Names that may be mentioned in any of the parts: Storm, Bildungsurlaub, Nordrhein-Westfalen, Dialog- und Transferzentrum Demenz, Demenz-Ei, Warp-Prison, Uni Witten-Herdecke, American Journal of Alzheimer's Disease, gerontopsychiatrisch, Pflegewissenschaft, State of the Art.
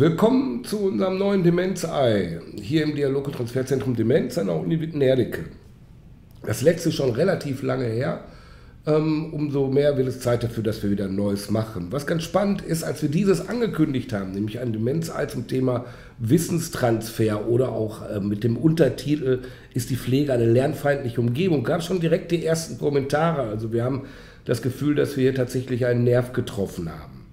willkommen zu unserem neuen Demenz-Ei, hier im Dialog- und Transferzentrum Demenz an der Uni Witten-Herdecke. Das letzte schon relativ lange her, umso mehr wird es Zeit dafür, dass wir wieder Neues machen. Was ganz spannend ist, als wir dieses angekündigt haben, nämlich ein Demenz-Ei zum Thema Wissenstransfer oder auch mit dem Untertitel "Ist die Pflege eine lernfeindliche Umgebung", gab es schon direkt die ersten Kommentare. Also wir haben das Gefühl, dass wir hier tatsächlich einen Nerv getroffen haben.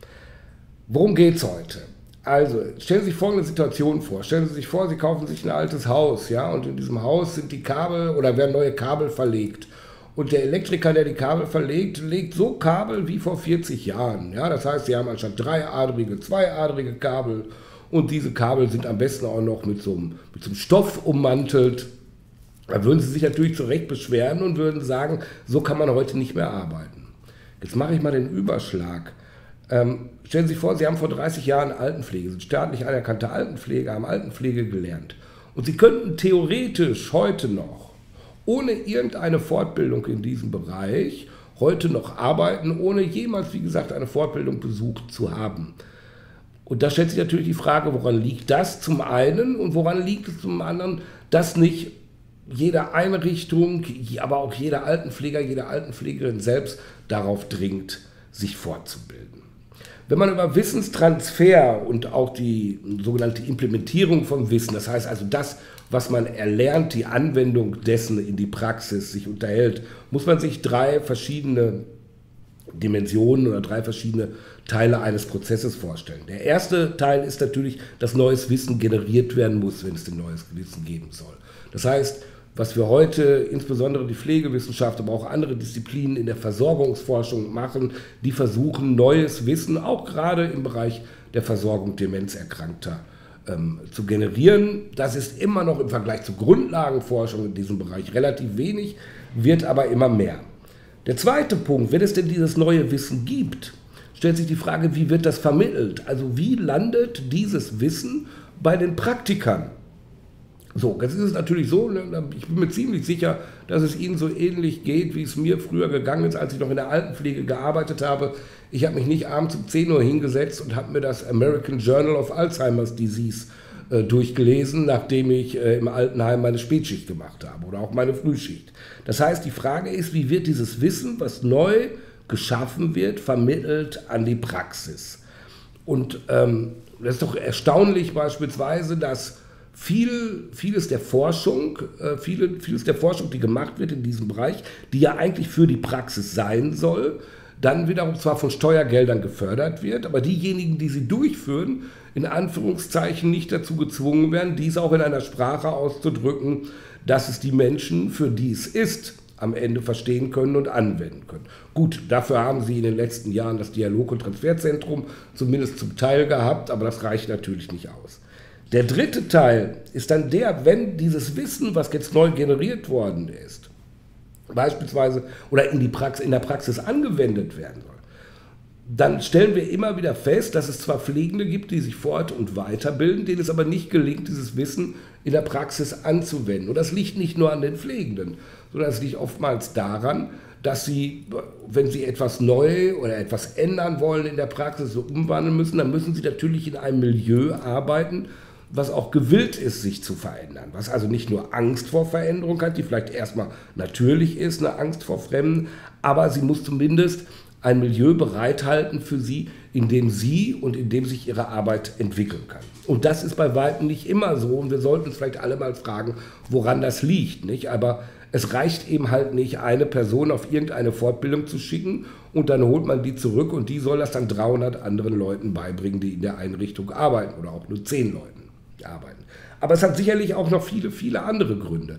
Worum geht es heute? Also, stellen Sie sich folgende Situation vor. Stellen Sie sich vor, Sie kaufen sich ein altes Haus, ja, und in diesem Haus sind die Kabel oder werden neue Kabel verlegt. Und der Elektriker, der die Kabel verlegt, legt so Kabel wie vor 40 Jahren. Ja, das heißt, Sie haben anstatt dreiadrige, zweiadrige Kabel, und diese Kabel sind am besten auch noch mit so einem Stoff ummantelt. Da würden Sie sich natürlich zu Recht beschweren und würden sagen, so kann man heute nicht mehr arbeiten. Jetzt mache ich mal den Überschlag. Stellen Sie sich vor, Sie haben vor 30 Jahren Altenpflege, sind staatlich anerkannte Altenpfleger, haben Altenpflege gelernt. Und Sie könnten theoretisch heute noch, ohne irgendeine Fortbildung in diesem Bereich, heute noch arbeiten, ohne jemals, wie gesagt, eine Fortbildung besucht zu haben. Und da stellt sich natürlich die Frage, woran liegt das zum einen und woran liegt es zum anderen, dass nicht jede Einrichtung, aber auch jeder Altenpfleger, jede Altenpflegerin selbst darauf dringt, sich fortzubilden. Wenn man über Wissenstransfer und auch die sogenannte Implementierung von Wissen, das heißt also das, was man erlernt, die Anwendung dessen in die Praxis sich unterhält, muss man sich drei verschiedene Dimensionen oder drei verschiedene Teile eines Prozesses vorstellen. Der erste Teil ist natürlich, dass neues Wissen generiert werden muss, wenn es denn neues Wissen geben soll. Das heißt, was wir heute, insbesondere die Pflegewissenschaft, aber auch andere Disziplinen in der Versorgungsforschung machen, die versuchen, neues Wissen, auch gerade im Bereich der Versorgung Demenzerkrankter, zu generieren. Das ist immer noch im Vergleich zur Grundlagenforschung in diesem Bereich relativ wenig, wird aber immer mehr. Der zweite Punkt, wenn es denn dieses neue Wissen gibt, stellt sich die Frage, wie wird das vermittelt? Also wie landet dieses Wissen bei den Praktikern? So, jetzt ist es natürlich so, ich bin mir ziemlich sicher, dass es Ihnen so ähnlich geht, wie es mir früher gegangen ist, als ich noch in der Altenpflege gearbeitet habe. Ich habe mich nicht abends um 10 Uhr hingesetzt und habe mir das American Journal of Alzheimer's Disease durchgelesen, nachdem ich im Altenheim meine Spätschicht gemacht habe oder auch meine Frühschicht. Das heißt, die Frage ist, wie wird dieses Wissen, was neu geschaffen wird, vermittelt an die Praxis? Und das ist doch erstaunlich beispielsweise, dass vieles der Forschung, die gemacht wird in diesem Bereich, die ja eigentlich für die Praxis sein soll, dann wiederum zwar von Steuergeldern gefördert wird, aber diejenigen, die sie durchführen, in Anführungszeichen nicht dazu gezwungen werden, dies auch in einer Sprache auszudrücken, dass es die Menschen, für die es ist, am Ende verstehen können und anwenden können. Gut, dafür haben sie in den letzten Jahren das Dialog- und Transferzentrum zumindest zum Teil gehabt, aber das reicht natürlich nicht aus. Der dritte Teil ist dann der, wenn dieses Wissen, was jetzt neu generiert worden ist, beispielsweise oder in der Praxis angewendet werden soll, dann stellen wir immer wieder fest, dass es zwar Pflegende gibt, die sich fort- und weiterbilden, denen es aber nicht gelingt, dieses Wissen in der Praxis anzuwenden. Und das liegt nicht nur an den Pflegenden, sondern es liegt oftmals daran, dass sie, wenn sie etwas neu oder etwas ändern wollen in der Praxis, so umwandeln müssen, dann müssen sie natürlich in einem Milieu arbeiten, was auch gewillt ist, sich zu verändern, was also nicht nur Angst vor Veränderung hat, die vielleicht erstmal natürlich ist, eine Angst vor Fremden, aber sie muss zumindest ein Milieu bereithalten für sie, in dem sie und in dem sich ihre Arbeit entwickeln kann. Und das ist bei weitem nicht immer so, und wir sollten uns vielleicht alle mal fragen, woran das liegt, nicht? Aber es reicht eben halt nicht, eine Person auf irgendeine Fortbildung zu schicken und dann holt man die zurück und die soll das dann 300 anderen Leuten beibringen, die in der Einrichtung arbeiten oder auch nur 10 Leuten arbeiten. Aber es hat sicherlich auch noch viele, viele andere Gründe.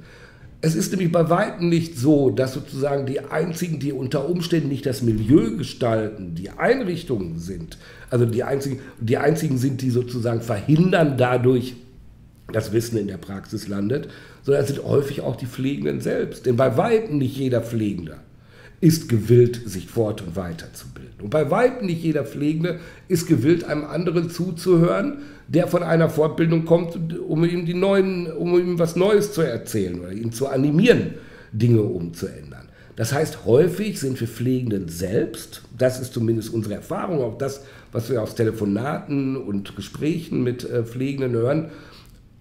Es ist nämlich bei weitem nicht so, dass sozusagen die einzigen, die unter Umständen nicht das Milieu gestalten, die Einrichtungen sind. Also die einzigen sind, die sozusagen verhindern dadurch, dass Wissen in der Praxis landet, sondern es sind häufig auch die Pflegenden selbst. Denn bei weitem nicht jeder Pflegende ist gewillt, sich fort- und weiterzubilden. Und bei weitem nicht jeder Pflegende ist gewillt, einem anderen zuzuhören, der von einer Fortbildung kommt, um ihm was Neues zu erzählen oder ihn zu animieren, Dinge umzuändern. Das heißt, häufig sind wir Pflegenden selbst, das ist zumindest unsere Erfahrung, auch das, was wir aus Telefonaten und Gesprächen mit Pflegenden hören,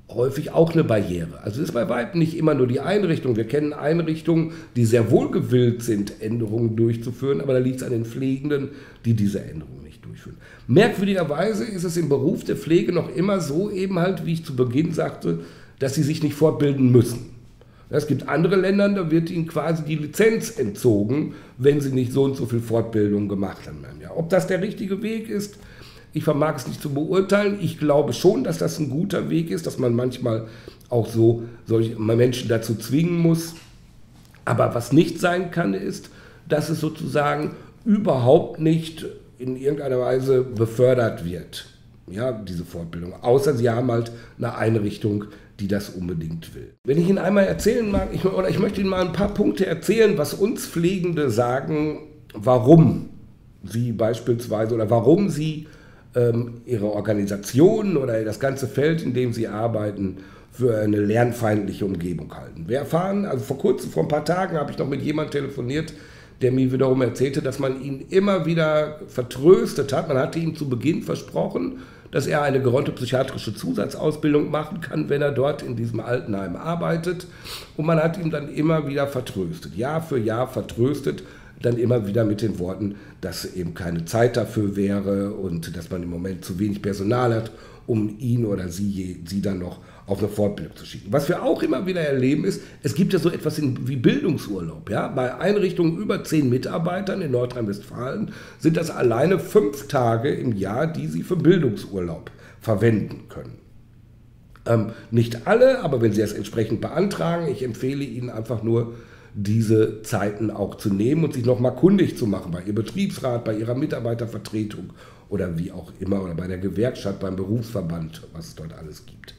häufig auch eine Barriere. Also es ist bei weitem nicht immer nur die Einrichtung. Wir kennen Einrichtungen, die sehr wohlgewillt sind, Änderungen durchzuführen, aber da liegt es an den Pflegenden, die diese Änderungen nicht durchführen. Merkwürdigerweise ist es im Beruf der Pflege noch immer so eben halt, wie ich zu Beginn sagte, dass sie sich nicht fortbilden müssen. Es gibt andere Länder, da wird ihnen quasi die Lizenz entzogen, wenn sie nicht so und so viel Fortbildung gemacht haben. Ja, ob das der richtige Weg ist, ich vermag es nicht zu beurteilen. Ich glaube schon, dass das ein guter Weg ist, dass man manchmal auch so solche Menschen dazu zwingen muss. Aber was nicht sein kann, ist, dass es sozusagen überhaupt nicht in irgendeiner Weise befördert wird, ja, diese Fortbildung. Außer sie haben halt eine Einrichtung, die das unbedingt will. Wenn ich Ihnen einmal erzählen mag, oder ich möchte Ihnen mal ein paar Punkte erzählen, was uns Pflegende sagen, warum sie beispielsweise oder warum sie ihre Organisationen oder das ganze Feld, in dem sie arbeiten, für eine lernfeindliche Umgebung halten. Wir erfahren, also vor kurzem, vor ein paar Tagen, habe ich noch mit jemandem telefoniert, der mir wiederum erzählte, dass man ihn immer wieder vertröstet hat. Man hatte ihm zu Beginn versprochen, dass er eine gerontopsychiatrische Zusatzausbildung machen kann, wenn er dort in diesem Altenheim arbeitet. Und man hat ihn dann immer wieder vertröstet, Jahr für Jahr vertröstet, dann immer wieder mit den Worten, dass eben keine Zeit dafür wäre und dass man im Moment zu wenig Personal hat, um ihn oder sie dann noch auf eine Fortbildung zu schicken. Was wir auch immer wieder erleben ist, es gibt ja so etwas wie Bildungsurlaub. Ja? Bei Einrichtungen über 10 Mitarbeitern in Nordrhein-Westfalen sind das alleine 5 Tage im Jahr, die sie für Bildungsurlaub verwenden können. Nicht alle, aber wenn sie es entsprechend beantragen, ich empfehle Ihnen einfach nur, diese Zeiten auch zu nehmen und sich nochmal kundig zu machen bei Ihrem Betriebsrat, bei Ihrer Mitarbeitervertretung oder wie auch immer oder bei der Gewerkschaft, beim Berufsverband, was es dort alles gibt.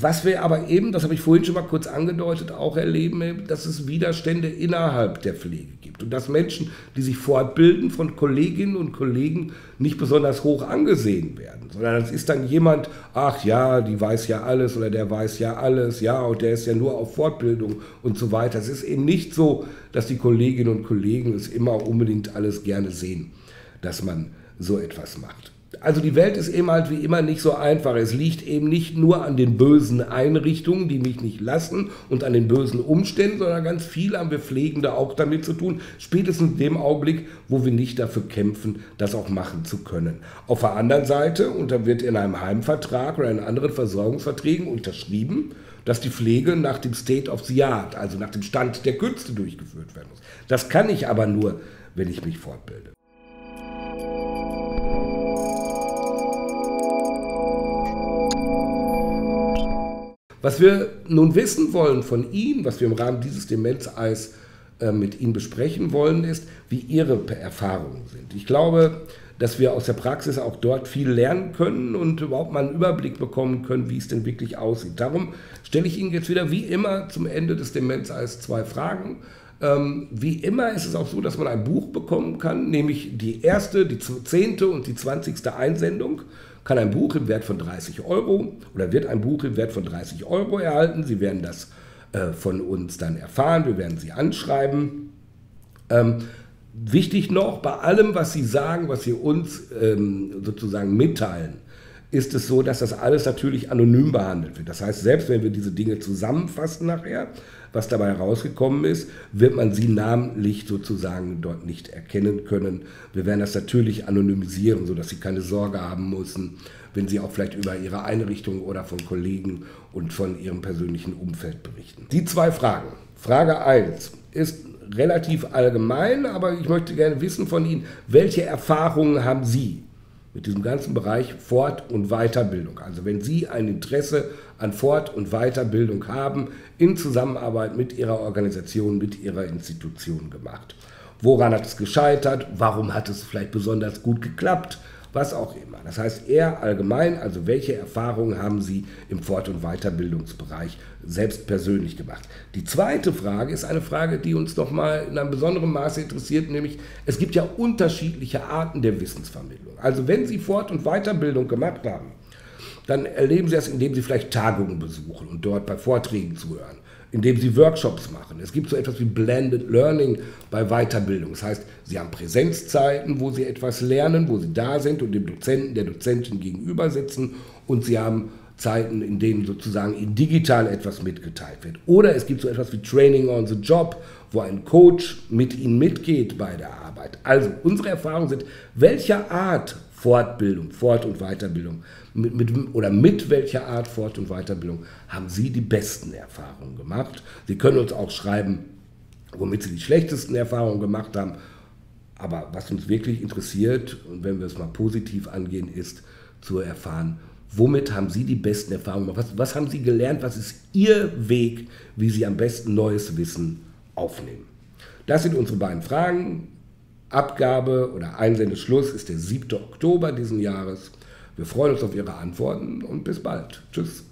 Was wir aber eben, das habe ich vorhin schon mal kurz angedeutet, auch erleben, dass es Widerstände innerhalb der Pflege gibt und dass Menschen, die sich fortbilden, von Kolleginnen und Kollegen nicht besonders hoch angesehen werden, sondern das ist dann jemand, ach ja, die weiß ja alles oder der weiß ja alles, ja, und der ist ja nur auf Fortbildung und so weiter. Es ist eben nicht so, dass die Kolleginnen und Kollegen es immer unbedingt alles gerne sehen, dass man so etwas macht. Also die Welt ist eben halt wie immer nicht so einfach. Es liegt eben nicht nur an den bösen Einrichtungen, die mich nicht lassen und an den bösen Umständen, sondern ganz viel haben wir Pflegende auch damit zu tun, spätestens in dem Augenblick, wo wir nicht dafür kämpfen, das auch machen zu können. Auf der anderen Seite, und da wird in einem Heimvertrag oder in anderen Versorgungsverträgen unterschrieben, dass die Pflege nach dem State of the Art, also nach dem Stand der Künste durchgeführt werden muss. Das kann ich aber nur, wenn ich mich fortbilde. Was wir nun wissen wollen von Ihnen, was wir im Rahmen dieses Demenzeis mit Ihnen besprechen wollen, ist, wie Ihre Erfahrungen sind. Ich glaube, dass wir aus der Praxis auch dort viel lernen können und überhaupt mal einen Überblick bekommen können, wie es denn wirklich aussieht. Darum stelle ich Ihnen jetzt wieder wie immer zum Ende des Demenzeis 2 Fragen. Wie immer ist es auch so, dass man ein Buch bekommen kann, nämlich die erste, die 10. und die 20. Einsendung. Kann ein Buch im Wert von 30 € oder wird ein Buch im Wert von 30 € erhalten. Sie werden das von uns dann erfahren, wir werden Sie anschreiben. Wichtig noch, bei allem, was Sie sagen, was Sie uns sozusagen mitteilen, ist es so, dass das alles natürlich anonym behandelt wird. Das heißt, selbst wenn wir diese Dinge zusammenfassen nachher, was dabei herausgekommen ist, wird man sie namentlich sozusagen dort nicht erkennen können. Wir werden das natürlich anonymisieren, sodass Sie keine Sorge haben müssen, wenn Sie auch vielleicht über Ihre Einrichtung oder von Kollegen und von Ihrem persönlichen Umfeld berichten. Die 2 Fragen. Frage 1 ist relativ allgemein, aber ich möchte gerne wissen von Ihnen, welche Erfahrungen haben Sie mit diesem ganzen Bereich Fort- und Weiterbildung? Also wenn Sie ein Interesse an Fort- und Weiterbildung haben, in Zusammenarbeit mit Ihrer Organisation, mit Ihrer Institution gemacht. Woran hat es gescheitert? Warum hat es vielleicht besonders gut geklappt? Was auch immer. Das heißt eher allgemein, also welche Erfahrungen haben Sie im Fort- und Weiterbildungsbereich selbst persönlich gemacht? Die zweite Frage ist eine Frage, die uns nochmal in einem besonderen Maße interessiert, nämlich es gibt ja unterschiedliche Arten der Wissensvermittlung. Also wenn Sie Fort- und Weiterbildung gemacht haben, dann erleben Sie das, indem Sie vielleicht Tagungen besuchen und dort bei Vorträgen zuhören. indem sie Workshops machen. Es gibt so etwas wie Blended Learning bei Weiterbildung. Das heißt, sie haben Präsenzzeiten, wo sie etwas lernen, wo sie da sind und dem Dozenten, der Dozentin gegenüber sitzen, und sie haben Zeiten, in denen sozusagen digital etwas mitgeteilt wird. Oder es gibt so etwas wie Training on the Job, wo ein Coach mit ihnen mitgeht bei der Arbeit. Also unsere Erfahrungen sind, welcher Art Fortbildung, Fort- und Weiterbildung, mit welcher Art Fort- und Weiterbildung haben Sie die besten Erfahrungen gemacht? Sie können uns auch schreiben, womit Sie die schlechtesten Erfahrungen gemacht haben. Aber was uns wirklich interessiert, und wenn wir es mal positiv angehen, ist zu erfahren, womit haben Sie die besten Erfahrungen gemacht? Was haben Sie gelernt? Was ist Ihr Weg, wie Sie am besten neues Wissen aufnehmen? Das sind unsere beiden Fragen. Abgabe oder Einsendeschluss ist der 7. Oktober diesen Jahres. Wir freuen uns auf Ihre Antworten und bis bald. Tschüss.